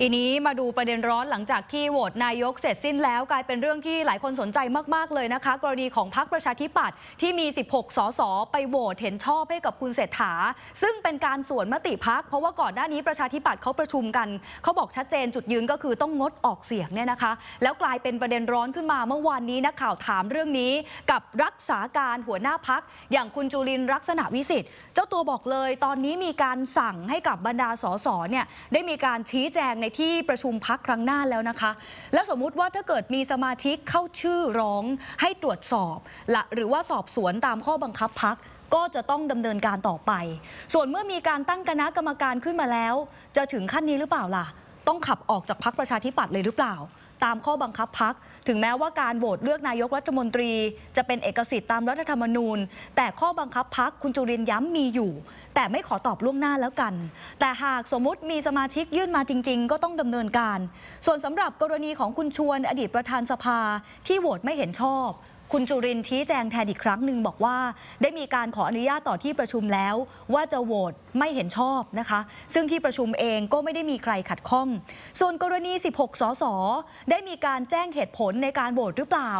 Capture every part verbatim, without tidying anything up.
ทีนี้มาดูประเด็นร้อนหลังจากที่โหวตนายกเสร็จสิ้นแล้วกลายเป็นเรื่องที่หลายคนสนใจมากๆเลยนะคะกรณีของพรรคประชาธิปัตย์ที่มีสิบหกสสไปโหวตเห็นชอบให้กับคุณเศรษฐาซึ่งเป็นการส่วนมติพรรคเพราะว่าก่อนหน้านี้ประชาธิปัตย์เขาประชุมกันเขาบอกชัดเจนจุดยืนก็คือต้องงดออกเสียงเนี่ยนะคะแล้วกลายเป็นประเด็นร้อนขึ้นมาเมื่อวานนี้นักข่าวถามเรื่องนี้กับรักษาการหัวหน้าพรรคอย่างคุณจุรินทร์ลักษณวิสิทธิ์เจ้าตัวบอกเลยตอนนี้มีการสั่งให้กับบรรดาสสเนี่ยได้มีการชี้แจงในที่ประชุมพรรคครั้งหน้าแล้วนะคะและสมมุติว่าถ้าเกิดมีสมาชิกเข้าชื่อร้องให้ตรวจสอบละหรือว่าสอบสวนตามข้อบังคับพรรคก็จะต้องดำเนินการต่อไปส่วนเมื่อมีการตั้งคณะกรรมการขึ้นมาแล้วจะถึงขั้นนี้หรือเปล่าล่ะต้องขับออกจากพรรคประชาธิปัตย์เลยหรือเปล่าตามข้อบังคับพรรคถึงแม้ว่าการโหวตเลือกนายกรัฐมนตรีจะเป็นเอกสิทธิ์ตามรัฐธรรมนูญแต่ข้อบังคับพรรคคุณจุรินทร์ย้ำมีอยู่แต่ไม่ขอตอบล่วงหน้าแล้วกันแต่หากสมมติมีสมาชิกยื่นมาจริงๆก็ต้องดำเนินการส่วนสำหรับกรณีของคุณชวนอดีตประธานสภาที่โหวตไม่เห็นชอบคุณจุรินทร์ชี้แจงแทนอีกครั้งหนึ่งบอกว่าได้มีการขออนุญาตต่อที่ประชุมแล้วว่าจะโหวตไม่เห็นชอบนะคะซึ่งที่ประชุมเองก็ไม่ได้มีใครขัดข้องส่วนกรณีสิบหกสสได้มีการแจ้งเหตุผลในการโหวตหรือเปล่า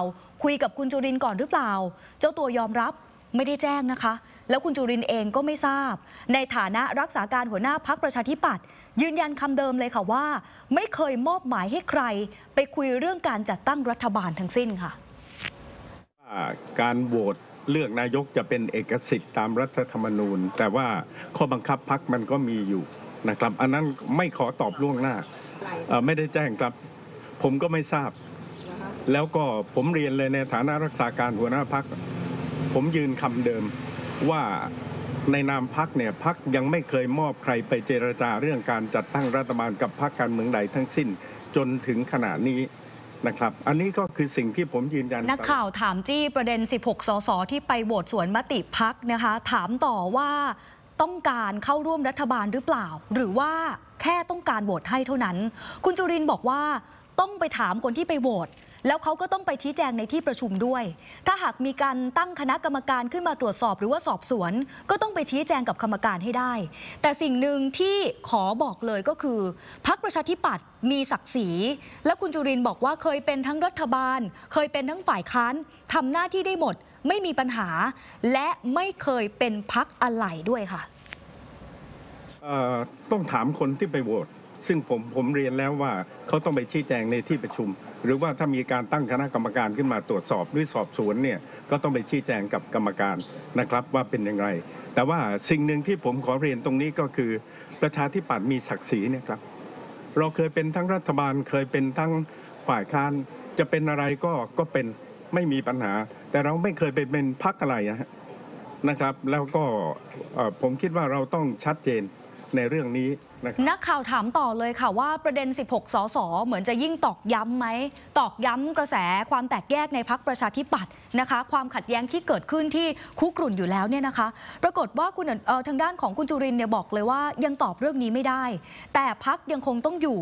คุยกับคุณจุรินทร์ก่อนหรือเปล่าเจ้าตัวยอมรับไม่ได้แจ้งนะคะแล้วคุณจุรินทร์เองก็ไม่ทราบในฐานะรักษาการหัวหน้าพรรคประชาธิปัตย์ยืนยันคำเดิมเลยค่ะว่าไม่เคยมอบหมายให้ใครไปคุยเรื่องการจัดตั้งรัฐบาลทั้งสิ้นค่ะการโหวตเลือกนายกจะเป็นเอกสิทธิ์ตามรัฐธรรมนูญแต่ว่าข้อบังคับพรรคมันก็มีอยู่นะครับอันนั้นไม่ขอตอบล่วงหน้าไม่ได้แจ้งครับผมก็ไม่ทราบแล้วก็ผมเรียนเลยในฐานะรักษาการหัวหน้าพรรคผมยืนคำเดิมว่าในนามพรรคเนี่ยพรรคยังไม่เคยมอบใครไปเจรจาเรื่องการจัดตั้งรัฐบาลกับพรรคการเมืองใดทั้งสิ้นจนถึงขณะนี้นะครับอันนี้ก็คือสิ่งที่ผมยืนยันนักข่าวถามจี้ประเด็นสิบหกสสที่ไปโหวตสวนมติพรรคนะคะถามต่อว่าต้องการเข้าร่วมรัฐบาลหรือเปล่าหรือว่าแค่ต้องการโหวตให้เท่านั้นคุณจุรินทร์บอกว่าต้องไปถามคนที่ไปโหวตแล้วเขาก็ต้องไปชี้แจงในที่ประชุมด้วยถ้าหากมีการตั้งคณะกรรมการขึ้นมาตรวจสอบหรือว่าสอบสวนก็ต้องไปชี้แจงกับกรรมการให้ได้แต่สิ่งหนึ่งที่ขอบอกเลยก็คือพรรคประชาธิปัตย์มีศักดิ์ศรีและคุณจุรินทร์บอกว่าเคยเป็นทั้งรัฐบาลเคยเป็นทั้งฝ่ายค้านทำหน้าที่ได้หมดไม่มีปัญหาและไม่เคยเป็นพรรคอะไรด้วยค่ะต้องถามคนที่ไปโหวตซึ่งผมผมเรียนแล้วว่าเขาต้องไปชี้แจงในที่ประชุมหรือว่าถ้ามีการตั้งคณะกรรมการขึ้นมาตรวจสอบหรือสอบสวนเนี่ยก็ต้องไปชี้แจงกับกรรมการนะครับว่าเป็นอย่างไรแต่ว่าสิ่งหนึ่งที่ผมขอเรียนตรงนี้ก็คือประชาธิปัตย์มีศักดิ์ศรีเนี่ยครับเราเคยเป็นทั้งรัฐบาลเคยเป็นทั้งฝ่ายค้านจะเป็นอะไรก็ก็เป็นไม่มีปัญหาแต่เราไม่เคยเป็นเป็นพรรคอะไรนะครับแล้วก็ผมคิดว่าเราต้องชัดเจนในเรื่องนี้นักข่าวถามต่อเลยค่ะว่าประเด็นสิบหกสสเหมือนจะยิ่งตอกย้ำไหมตอกย้ำกระแสความแตกแยกในพรรคประชาธิปัตย์นะคะความขัดแย้งที่เกิดขึ้นที่คุกรุ่นอยู่แล้วเนี่ยนะคะปรากฏว่าคุณทางด้านของคุณจุรินทร์เนี่ยบอกเลยว่ายังตอบเรื่องนี้ไม่ได้แต่พรรคยังคงต้องอยู่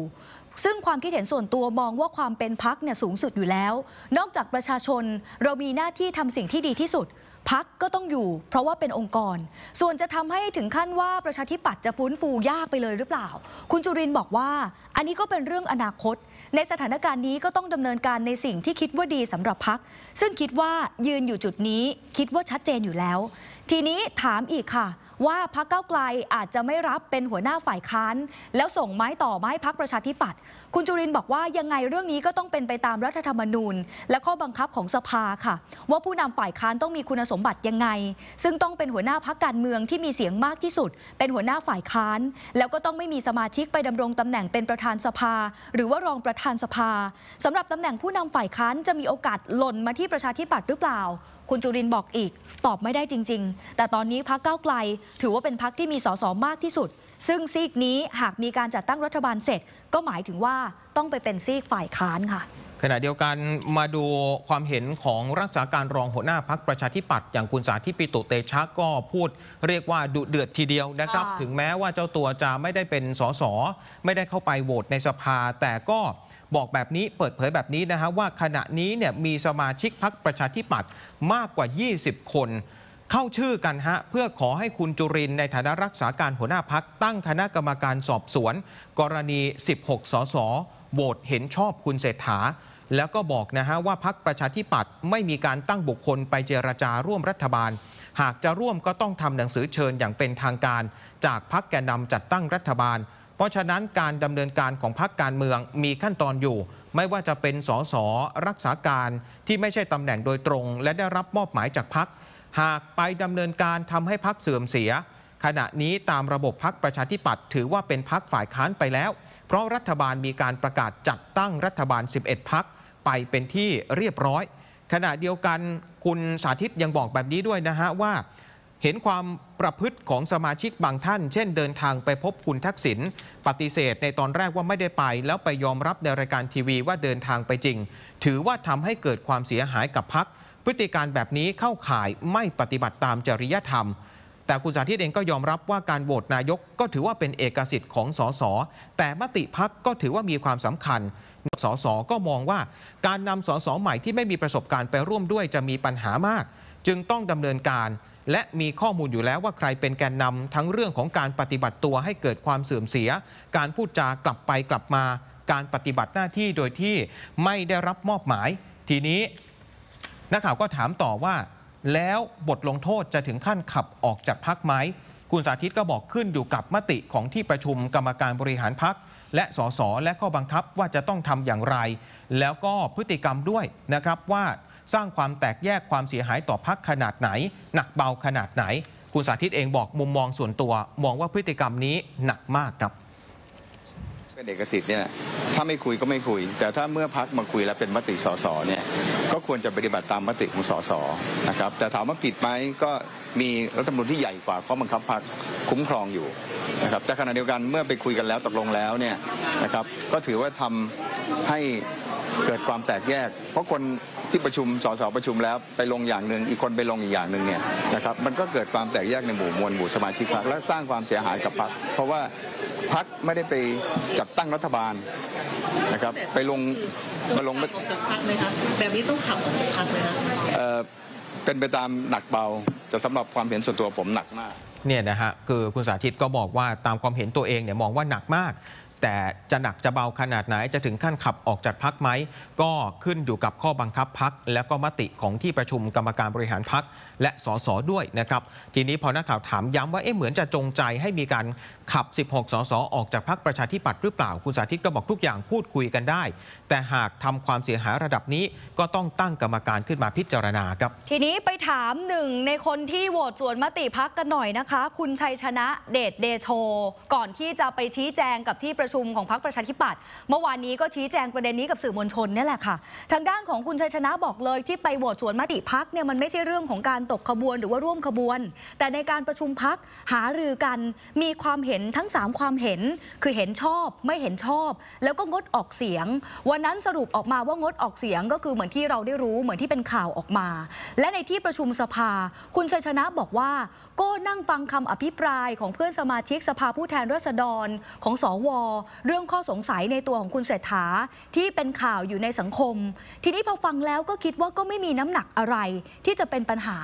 ซึ่งความคิดเห็นส่วนตัวมองว่าความเป็นพรรคเนี่ยสูงสุดอยู่แล้วนอกจากประชาชนเรามีหน้าที่ทำสิ่งที่ดีที่สุดพรรคก็ต้องอยู่เพราะว่าเป็นองค์กรส่วนจะทำให้ถึงขั้นว่าประชาธิปัตย์จะฟื้นฟูยากไปเลยหรือเปล่าคุณจุรินทร์บอกว่าอันนี้ก็เป็นเรื่องอนาคตในสถานการณ์นี้ก็ต้องดำเนินการในสิ่งที่คิดว่าดีสำหรับพรรคซึ่งคิดว่ายืนอยู่จุดนี้คิดว่าชัดเจนอยู่แล้วทีนี้ถามอีกค่ะว่าพรรคก้าวไกลอาจจะไม่รับเป็นหัวหน้าฝ่ายค้านแล้วส่งไม้ต่อไม้พรรคประชาธิปัตย์คุณจุรินทร์บอกว่ายังไงเรื่องนี้ก็ต้องเป็นไปตามรัฐธรรมนูญและข้อบังคับของสภาค่ะว่าผู้นำฝ่ายค้านต้องมีคุณสมบัติยังไงซึ่งต้องเป็นหัวหน้าพรรคการเมืองที่มีเสียงมากที่สุดเป็นหัวหน้าฝ่ายค้านแล้วก็ต้องไม่มีสมาชิกไปดำรงตำแหน่งเป็นประธานสภาหรือว่ารองประธานสภาสำหรับตำแหน่งผู้นำฝ่ายค้านจะมีโอกาสหล่นมาที่ประชาธิปัตย์หรือเปล่าคุณจุรินทร์บอกอีกตอบไม่ได้จริงๆแต่ตอนนี้พรรคก้าวไกลถือว่าเป็นพรรคที่มีส.ส.มากที่สุดซึ่งซีกนี้หากมีการจัดตั้งรัฐบาลเสร็จก็หมายถึงว่าต้องไปเป็นซีกฝ่ายค้านค่ะขณะเดียวกันมาดูความเห็นของรักษาการรองหัวหน้าพรรคประชาธิปัตย์อย่างคุณสาธิตปิตุเตชะก็พูดเรียกว่าดุเดือดทีเดียวนะครับถึงแม้ว่าเจ้าตัวจะไม่ได้เป็นส.ส.ไม่ได้เข้าไปโหวตในสภาแต่ก็บอกแบบนี้เปิดเผยแบบนี้นะฮะว่าขณะนี้เนี่ยมีสมาชิกพรรคประชาธิปัตย์มากกว่ายี่สิบคน เข้าชื่อกันฮะเพื่อขอให้คุณจุรินทร์ในฐานะรักษาการหัวหน้าพรรคตั้งคณะกรรมการสอบสวนกรณีสิบหกสสโหวตเห็นชอบคุณเศรษฐาแล้วก็บอกนะฮะว่าพรรคประชาธิปัตย์ไม่มีการตั้งบุคคลไปเจรจาร่วมรัฐบาลหากจะร่วมก็ต้องทำหนังสือเชิญอย่างเป็นทางการจากพรรคแกนนำจัดตั้งรัฐบาลเพราะฉะนั้นการดำเนินการของพรรคการเมืองมีขั้นตอนอยู่ไม่ว่าจะเป็นสสรักษาการที่ไม่ใช่ตำแหน่งโดยตรงและได้รับมอบหมายจากพรรคหากไปดำเนินการทำให้พรรคเสื่อมเสียขณะนี้ตามระบบพรรคประชาธิปัตย์ถือว่าเป็นพรรคฝ่ายค้านไปแล้วเพราะรัฐบาลมีการประกาศจัดตั้งรัฐบาลสิบเอ็ดพรรคไปเป็นที่เรียบร้อยขณะเดียวกันคุณสาธิตยังบอกแบบนี้ด้วยนะฮะว่าเห็นความประพฤติของสมาชิกบางท่านเช่นเดินทางไปพบคุณทักษิณปฏิเสธในตอนแรกว่าไม่ได้ไปแล้วไปยอมรับในรายการทีวีว่าเดินทางไปจริงถือว่าทำให้เกิดความเสียหายกับพรรคพฤติการแบบนี้เข้าข่ายไม่ปฏิบัติตามจริยธรรมแต่คุณสาธิตเองก็ยอมรับว่าการโหวตนายกก็ถือว่าเป็นเอกสิทธิ์ของสสแต่มติพรรคก็ถือว่ามีความสำคัญสสก็มองว่าการนำสสใหม่ที่ไม่มีประสบการณ์ไปร่วมด้วยจะมีปัญหามากจึงต้องดำเนินการและมีข้อมูลอยู่แล้วว่าใครเป็นแกนนำทั้งเรื่องของการปฏิบัติตัวให้เกิดความเสื่อมเสียการพูดจากลับไปกลับมาการปฏิบัติหน้าที่โดยที่ไม่ได้รับมอบหมายทีนี้นักข่าวก็ถามต่อว่าแล้วบทลงโทษจะถึงขั้นขับออกจากพรรคไหมคุณสาธิตก็บอกขึ้นอยู่กับมติของที่ประชุมกรรมการบริหารพรรคและสสและข้อบังคับว่าจะต้องทำอย่างไรแล้วก็พฤติกรรมด้วยนะครับว่าสร้างความแตกแยกความเสียหายต่อพรรคขนาดไหนหนักเบาขนาดไหนคุณสาธิตเองบอกมุมมองส่วนตัวมองว่าพฤติกรรมนี้หนักมากครับเป็นเอกสิทธิ์เนี่ยถ้าไม่คุยก็ไม่คุยแต่ถ้าเมื่อพรรคมาคุยแล้วเป็นมติสสเนี่ยก็ควรจะปฏิบัติตามมติของสสนะครับแต่ถามว่าผิดไหมก็มีรัฐธรรมนูญที่ใหญ่กว่าข้อบังคับพรรคคุ้มครองอยู่นะครับแต่ขณะเดียวกันเมื่อไปคุยกันแล้วตกลงแล้วเนี่ยนะครับก็ถือว่าทำให้เกิดความแตกแยกเพราะคนที่ประชุมสสประชุมแล้วไปลงอย่างหนึ่งอีกคนไปลงอีกอย่างหนึ่งเนี่ยนะครับมันก็เกิดความแตกแยกในหมู่มวลหมู่สมาชิกพรรคและสร้างความเสียหายกับพรรคเพราะว่าพรรคไม่ได้ไปจัดตั้งรัฐบาลนะครับไปลงมาลงแบบนี้ต้องขับออกจากพรรคเลยนะเป็นไปตามหนักเบาแต่สำหรับความเห็นส่วนตัวผมหนักมากเนี่ยนะฮะคือคุณสาธิตก็บอกว่าตามความเห็นตัวเองเนี่ยมองว่าหนักมากแต่จะหนักจะเบาขนาดไหนจะถึงขั้นขับออกจากพรรคไหมก็ขึ้นอยู่กับข้อบังคับพรรคแล้วก็มติของที่ประชุมกรรมการบริหารพรรคและสสด้วยนะครับทีนี้พอนักข่าวถามย้ำว่าเอ๊ะเหมือนจะจงใจให้มีการขับสิบหกสสออกจากพรรคประชาธิปัตย์หรือเปล่าคุณสาธิตก็บอกทุกอย่างพูดคุยกันได้แต่หากทำความเสียหายระดับนี้ก็ต้องตั้งกรรมการขึ้นมาพิจารณาครับทีนี้ไปถามหนึ่งในคนที่โหวตสวนมติพรรคกันหน่อยนะคะคุณชัยชนะเดชเดโชก่อนที่จะไปชี้แจงกับที่ประชุมของพรรคประชาธิปัตย์เมื่อวานนี้ก็ชี้แจงประเด็นนี้กับสื่อมวลชนนี่แหละค่ะทางด้านของคุณชัยชนะบอกเลยที่ไปโหวตสวนมติพรรคเนี่ยมันไม่ใช่เรื่องของการตกขบวนหรือว่าร่วมขบวนแต่ในการประชุมพรรคหารือกันมีความเห็นทั้งสามความเห็นคือเห็นชอบไม่เห็นชอบแล้วก็งดออกเสียงวันนั้นสรุปออกมาว่างดออกเสียงก็คือเหมือนที่เราได้รู้เหมือนที่เป็นข่าวออกมาและในที่ประชุมสภาคุณชัยชนะบอกว่าก็นั่งฟังคำอภิปรายของเพื่อนสมาชิกสภาผู้แทนราษฎรของสวเรื่องข้อสงสัยในตัวของคุณเศรษฐาที่เป็นข่าวอยู่ในสังคมทีนี้พอฟังแล้วก็คิดว่าก็ไม่มีน้ำหนักอะไรที่จะเป็นปัญหา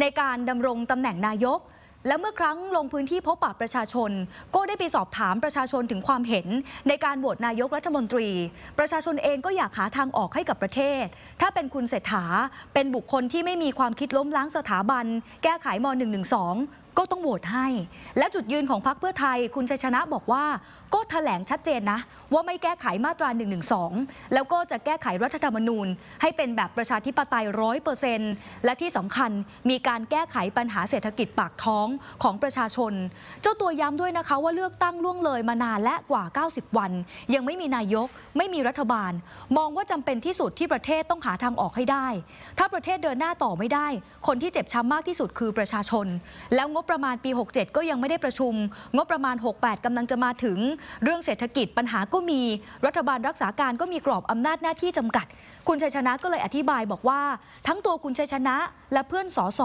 ในการดำรงตำแหน่งนายกและเมื่อครั้งลงพื้นที่พบปะประชาชนก็ได้ไปสอบถามประชาชนถึงความเห็นในการโหวตนายกรัฐมนตรีประชาชนเองก็อยากหาทางออกให้กับประเทศถ้าเป็นคุณเศรษฐาเป็นบุคคลที่ไม่มีความคิดล้มล้างสถาบันแก้ไขม.หนึ่งหนึ่งสองก็ต้องโหวตให้และจุดยืนของพรรคเพื่อไทยคุณชัยชนะบอกว่าก็แถลงชัดเจนนะว่าไม่แก้ไขมาตรา หนึ่งหนึ่งสอง แล้วก็จะแก้ไขรัฐธรรมนูญให้เป็นแบบประชาธิปไตย ร้อยเปอร์เซ็นต์ และที่สำคัญมีการแก้ไขปัญหาเศรษฐกิจปากท้องของประชาชนเจ้าตัวย้ำด้วยนะคะว่าเลือกตั้งล่วงเลยมานานและกว่าเก้าสิบวันยังไม่มีนายกไม่มีรัฐบาลมองว่าจำเป็นที่สุดที่ประเทศต้องหาทางออกให้ได้ถ้าประเทศเดินหน้าต่อไม่ได้คนที่เจ็บช้ำมากที่สุดคือประชาชนแล้วงบประมาณปีหกเจ็ดก็ยังไม่ได้ประชุมงบประมาณหกแปดกำลังจะมาถึงเรื่องเศรษฐกิจปัญหาก็มีรัฐบาลรักษาการก็มีกรอบอำนาจหน้าที่จำกัดคุณชัยชนะก็เลยอธิบายบอกว่าทั้งตัวคุณชัยชนะและเพื่อนสส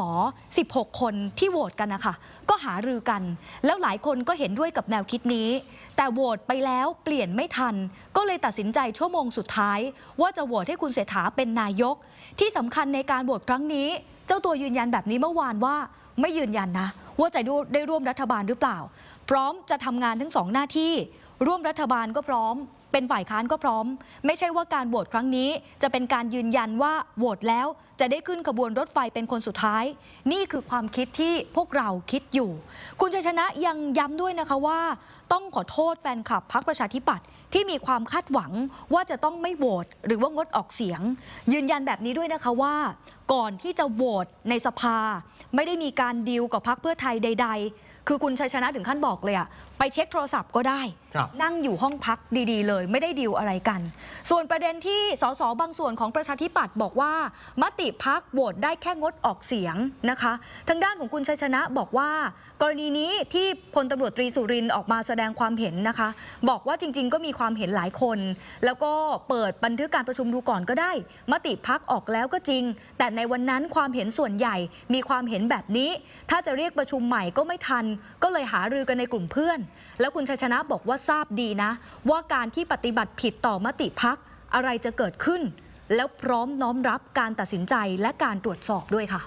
สิบหกคนที่โหวตกันนะคะก็หารือกันแล้วหลายคนก็เห็นด้วยกับแนวคิดนี้แต่โหวตไปแล้วเปลี่ยนไม่ทันก็เลยตัดสินใจชั่วโมงสุดท้ายว่าจะโหวตให้คุณเศรษฐาเป็นนายกที่สำคัญในการโหวตครั้งนี้เจ้าตัวยืนยันแบบนี้เมื่อวานว่า ไม่ยืนยันนะว่าจะได้ร่วมรัฐบาลหรือเปล่าพร้อมจะทำงานทั้งสองหน้าที่ร่วมรัฐบาลก็พร้อมเป็นฝ่ายค้านก็พร้อมไม่ใช่ว่าการโหวตครั้งนี้จะเป็นการยืนยันว่าโหวตแล้วจะได้ขึ้นขบวนรถไฟเป็นคนสุดท้ายนี่คือความคิดที่พวกเราคิดอยู่คุณชัยชนะยังย้ำด้วยนะคะว่าต้องขอโทษแฟนคลับพรรคประชาธิปัตย์ที่มีความคาดหวังว่าจะต้องไม่โหวตหรือว่างดออกเสียงยืนยันแบบนี้ด้วยนะคะว่าก่อนที่จะโหวตในสภาไม่ได้มีการดีลกับพรรคเพื่อไทยใดๆคือคุณชัยชนะถึงขั้นบอกเลยอะไปเช็คโทรศัพท์ก็ได้นั่งอยู่ห้องพักดีๆเลยไม่ได้ดีลอะไรกันส่วนประเด็นที่ส.ส.บางส่วนของประชาธิปัตย์บอกว่ามติพรรคโหวตได้แค่งดออกเสียงนะคะทางด้านของคุณชัยชนะบอกว่ากรณีนี้ที่พลตำรวจตรีสุรินทร์ออกมาแสดงความเห็นนะคะบอกว่าจริงๆก็มีความเห็นหลายคนแล้วก็เปิดบันทึกการประชุมดูก่อนก็ได้มติพรรคออกแล้วก็จริงแต่ในวันนั้นความเห็นส่วนใหญ่มีความเห็นแบบนี้ถ้าจะเรียกประชุมใหม่ก็ไม่ทันก็เลยหารือกันในกลุ่มเพื่อนแล้วคุณชัยชนะบอกว่าทราบดีนะว่าการที่ปฏิบัติผิดต่อมติพรรคอะไรจะเกิดขึ้นแล้วพร้อมน้อมรับการตัดสินใจและการตรวจสอบด้วยค่ะ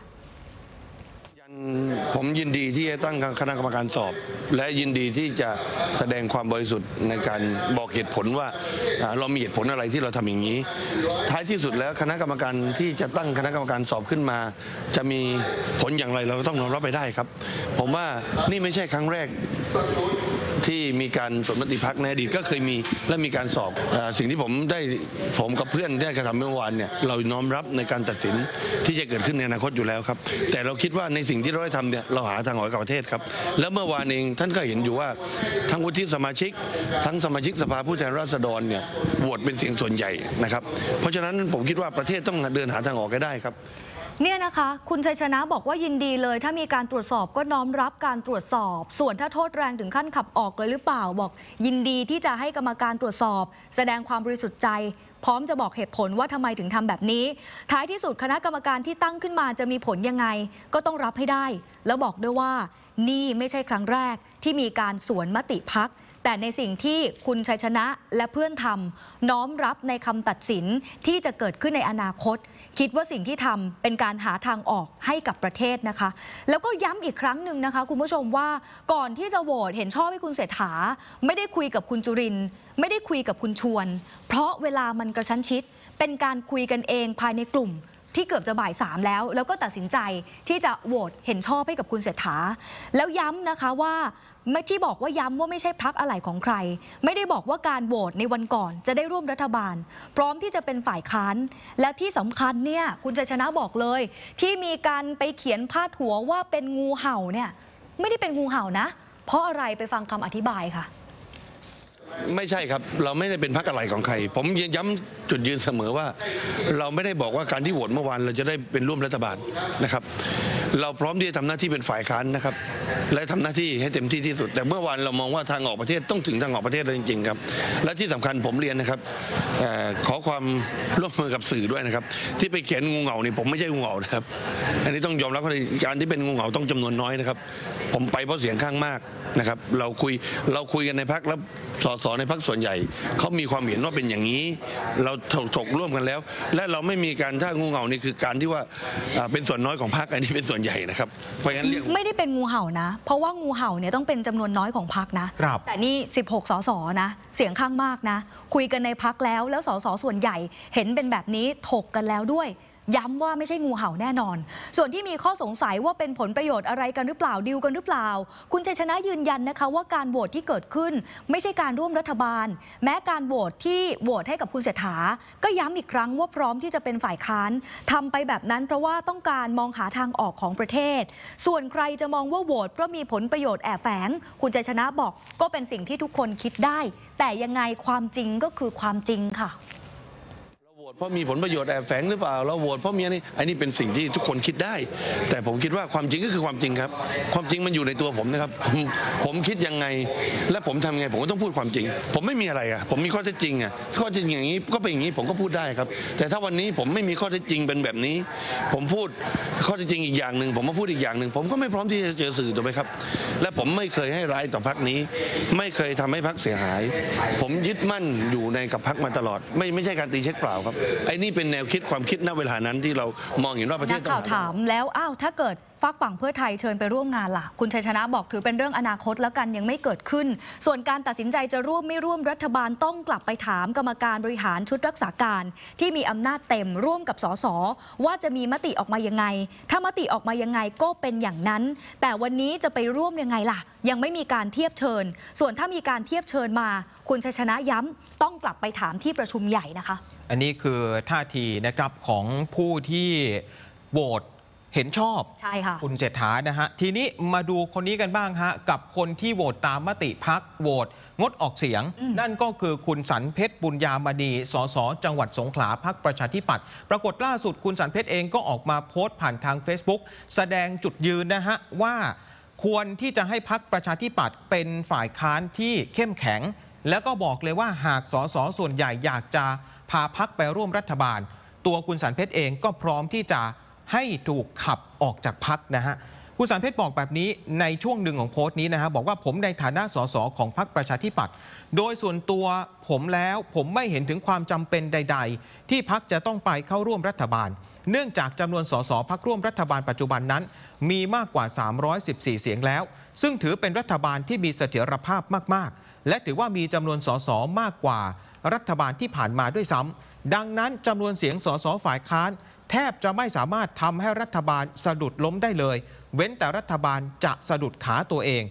ผมยินดีที่จะตั้งคณะกรรมการสอบและยินดีที่จะแสดงความบริสุทธิ์ในการบอกเหตุผลว่าเรามีเหตุผลอะไรที่เราทำอย่างนี้ท้ายที่สุดแล้วคณะกรรมการที่จะตั้งคณะกรรมการสอบขึ้นมาจะมีผลอย่างไรเราก็ต้องยอมรับไปได้ครับผมว่านี่ไม่ใช่ครั้งแรกที่มีการสวนมติพรรคในอดีตก็เคยมีและมีการสอบสิ่งที่ผมได้ผมกับเพื่อนได้กระทำเมื่อวานเนี่ยเราน้อมรับในการตัดสินที่จะเกิดขึ้นในอนาคตอยู่แล้วครับแต่เราคิดว่าในสิ่งที่เราได้ทำเนี่ยเราหาทางออกกับประเทศครับแล้วเมื่อวานเองท่านก็เห็นอยู่ว่าทั้งวุฒิสมาชิกทั้งสมาชิกสภาผู้แทนราษฎรเนี่ยโหวตเป็นเสียงส่วนใหญ่นะครับเพราะฉะนั้นผมคิดว่าประเทศต้องเดินหาทางออกให้ได้ครับเนี่ยนะคะคุณชัยชนะบอกว่ายินดีเลยถ้ามีการตรวจสอบก็น้อมรับการตรวจสอบส่วนถ้าโทษแรงถึงขั้นขับออกเลยหรือเปล่าบอกยินดีที่จะให้กรรมการตรวจสอบแสดงความบริสุทธิ์ใจพร้อมจะบอกเหตุผลว่าทำไมถึงทำแบบนี้ท้ายที่สุดคณะกรรมการที่ตั้งขึ้นมาจะมีผลยังไงก็ต้องรับให้ได้แล้วบอกด้วยว่านี่ไม่ใช่ครั้งแรกที่มีการสวนมติพรรคแต่ในสิ่งที่คุณชัยชนะและเพื่อนทำน้อมรับในคำตัดสินที่จะเกิดขึ้นในอนาคตคิดว่าสิ่งที่ทำเป็นการหาทางออกให้กับประเทศนะคะแล้วก็ย้ำอีกครั้งหนึ่งนะคะคุณผู้ชมว่าก่อนที่จะโหวตเห็นชอบให้คุณเศรษฐาไม่ได้คุยกับคุณจุรินทร์ไม่ได้คุยกับคุณชวนเพราะเวลามันกระชั้นชิดเป็นการคุยกันเองภายในกลุ่มที่เกือบจะบ่ายสามแล้วแล้วก็ตัดสินใจที่จะโหวตเห็นชอบให้กับคุณเศรษฐาแล้วย้ำนะคะว่าไม่ที่บอกว่าย้ำว่าไม่ใช่พรรคอะไรของใครไม่ได้บอกว่าการโหวตในวันก่อนจะได้ร่วมรัฐบาลพร้อมที่จะเป็นฝ่ายค้านและที่สำคัญเนี่ยคุณชัยชนะบอกเลยที่มีการไปเขียนพาดหัวว่าเป็นงูเห่าเนี่ยไม่ได้เป็นงูเห่านะเพราะอะไรไปฟังคำอธิบายค่ะไม่ใช่ครับเราไม่ได้เป็นพรรคอะไรของใครผมย้ำจุดยืนเสมอว่าเราไม่ได้บอกว่าการที่โหวตเมื่อวานเราจะได้เป็นร่วมรัฐบาลนะครับเราพร้อมที่จะทำหน้าที่เป็นฝ่ายค้านนะครับและทำหน้าที่ให้เต็มที่ที่สุดแต่เมื่อวานเรามองว่าทางออกประเทศต้องถึงทางออกประเทศเลยจริงๆครับและที่สำคัญผมเรียนนะครับขอความร่วมมือกับสื่อด้วยนะครับที่ไปเขียนงูเหงานี่ผมไม่ใช่งูเหงานะครับอันนี้ต้องยอมรับว่าการที่เป็นงูเหงาต้องจำนวนน้อยนะครับผมไปเพราะเสียงข้างมากนะครับเราคุยเราคุยกันในพักแล้วส.ส.ในพักส่วนใหญ่เขามีความเห็นว่าเป็นอย่างนี้เราถกร่วมกันแล้วและเราไม่มีการถ้างูเหงานี่คือการที่ว่าเป็นส่วนน้อยของพักอันนี้เป็นส่วนใหญ่นะครับเพราะงั้นเรียกไม่ได้เป็นงูเห่านะเพราะว่างูเห่าเนี่ยต้องเป็นจำนวนน้อยของพักนะแต่นี่สิบหกส.ส.นะเสียงข้างมากนะคุยกันในพักแล้วแล้วส.ส.ส่วนใหญ่เห็นเป็นแบบนี้ถกกันแล้วด้วยย้ำว่าไม่ใช่งูเห่าแน่นอนส่วนที่มีข้อสงสัยว่าเป็นผลประโยชน์อะไรกันหรือเปล่าดีลกันหรือเปล่าคุณชัยชนะยืนยันนะคะว่าการโหวตที่เกิดขึ้นไม่ใช่การร่วมรัฐบาลแม้การโหวตที่โหวตให้กับคุณเศรษฐาก็ย้ำอีกครั้งว่าพร้อมที่จะเป็นฝ่ายค้านทำไปแบบนั้นเพราะว่าต้องการมองหาทางออกของประเทศส่วนใครจะมองว่าโหวตเพราะมีผลประโยชน์แอบแฝงคุณชัยชนะบอกก็เป็นสิ่งที่ทุกคนคิดได้แต่ยังไงความจริงก็คือความจริงค่ะเพราะมีผลประโยชน์แอบแฝงหรือเปล่าเราโหวตเพราะมีอันนี้อันนี้เป็นสิ่งที่ทุกคนคิดได้แต่ผมคิดว่าความจริงก็คือความจริงครับความจริงมันอยู่ในตัวผมนะครับผมคิดยังไงและผมทำยังไงผมก็ต้องพูดความจริงผมไม่มีอะไรอ่ะผมมีข้อเท็จจริงอ่ะข้อเท็จจริงอย่างนี้ก็เป็นอย่างนี้ผมก็พูดได้ครับแต่ถ้าวันนี้ผมไม่มีข้อเท็จจริงเป็นแบบนี้ผมพูดข้อเท็จจริงอีกอย่างหนึ่งผมมาพูดอีกอย่างหนึ่งผมก็ไม่พร้อมที่จะเจอสื่อถูกไหมครับและผมไม่เคยให้ร้ายต่อพรรคนี้ไม่เคยทำให้พรรคเสียหายผมยึดมั่นอยู่ในกับพรรคมาตลอดไม่ไม่ใช่การตีเช็คเปล่าครับ ไอ้นี่เป็นแนวคิดความคิดณเวลานั้นที่เรามองเห็นว่าประเทศต้องถามแล้วอ้าวถ้าเกิดฝากฝั่งเพื่อไทยเชิญไปร่วมงานล่ะคุณชัยชนะบอกถือเป็นเรื่องอนาคตแล้วกันยังไม่เกิดขึ้นส่วนการตัดสินใจจะร่วมไม่ร่วมรัฐบาลต้องกลับไปถามกรรมการบริหารชุดรักษาการที่มีอำนาจเต็มร่วมกับสสว่าจะมีมติออกมายังไงถ้ามติออกมายังไงก็เป็นอย่างนั้นแต่วันนี้จะไปร่วมยังไงล่ะยังไม่มีการเทียบเชิญส่วนถ้ามีการเทียบเชิญมาคุณชัยชนะย้ำต้องกลับไปถามที่ประชุมใหญ่นะคะอันนี้คือท่าทีนะครับของผู้ที่โหวตเห็นชอบใช่ค่ะคุณเศรษฐานะฮะทีนี้มาดูคนนี้กันบ้างฮะกับคนที่โหวตตามมติพรรคโหวตงดออกเสียงนั่นก็คือคุณสันเพชรบุญญามณีสสจังหวัดสงขลาพรรคประชาธิปัตย์ปรากฏล่าสุดคุณสันเพชรเองก็ออกมาโพสต์ผ่านทาง เฟซบุ๊ก แสดงจุดยืนนะฮะว่าควรที่จะให้พรรคประชาธิปัตย์เป็นฝ่ายค้านที่เข้มแข็งแล้วก็บอกเลยว่าหากสสส่วนใหญ่อยากจะพาพรรคไปร่วมรัฐบาลตัวคุณสันเพชรเองก็พร้อมที่จะให้ถูกขับออกจากพรรคนะฮะคุณสันเพชรบอกแบบนี้ในช่วงหนึ่งของโพสต์นี้นะฮะบอกว่าผมในฐานะสสของพรรคประชาธิปัตย์โดยส่วนตัวผมแล้วผมไม่เห็นถึงความจำเป็นใดๆที่พรรคจะต้องไปเข้าร่วมรัฐบาลเนื่องจากจำนวนสสพรรคร่วมรัฐบาลปัจจุบันนั้นมีมากกว่าสามร้อยสิบสี่เสียงแล้วซึ่งถือเป็นรัฐบาลที่มีเสถียรภาพมากๆและถือว่ามีจำนวนสสมากกว่ารัฐบาลที่ผ่านมาด้วยซ้ำดังนั้นจำนวนเสียงสสฝ่ายค้านแทบจะไม่สามารถทำให้รัฐบาลสะดุดล้มได้เลยเว้นแต่รัฐบาลจะสะดุดขาตัวเอง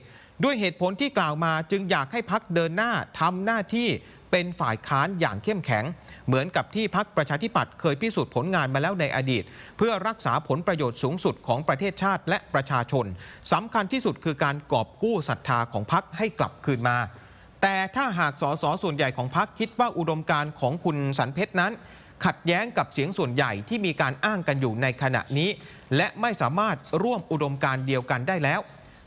ด้วยเหตุผลที่กล่าวมาจึงอยากให้พรรคเดินหน้าทำหน้าที่เป็นฝ่ายค้านอย่างเข้มแข็งเหมือนกับที่พรรคประชาธิปัตย์เคยพิสูจน์ผลงานมาแล้วในอดีตเพื่อรักษาผลประโยชน์สูงสุดของประเทศชาติและประชาชนสำคัญที่สุดคือการกอบกู้ศรัทธาของพรรคให้กลับคืนมาแต่ถ้าหากส.ส.ส่วนใหญ่ของพรรคคิดว่าอุดมการณ์ของคุณสันเพชรนั้นขัดแย้งกับเสียงส่วนใหญ่ที่มีการอ้างกันอยู่ในขณะนี้และไม่สามารถร่วมอุดมการเดียวกันได้แล้ว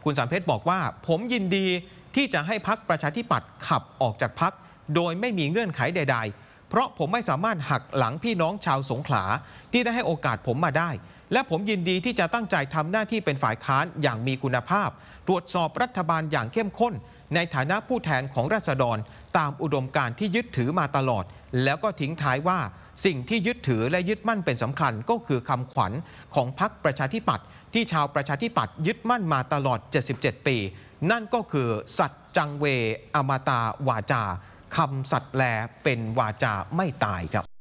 คุณสันเพชรบอกว่าผมยินดีที่จะให้พรรคประชาธิปัตย์ขับออกจากพรรคโดยไม่มีเงื่อนไขใดๆเพราะผมไม่สามารถหักหลังพี่น้องชาวสงขลาที่ได้ให้โอกาสผมมาได้และผมยินดีที่จะตั้งใจทำหน้าที่เป็นฝ่ายค้านอย่างมีคุณภาพตรวจสอบรัฐบาลอย่างเข้มข้นในฐานะผู้แทนของราษฎรตามอุดมการณ์ที่ยึดถือมาตลอดแล้วก็ทิ้งท้ายว่าสิ่งที่ยึดถือและยึดมั่นเป็นสำคัญก็คือคำขวัญของพรรคประชาธิปัตย์ที่ชาวประชาธิปัตย์ยึดมั่นมาตลอดเจ็ดสิบเจ็ดปีนั่นก็คือสัจจังเวอมตาวาจาคำสัตย์แลเป็นวาจาไม่ตายครับ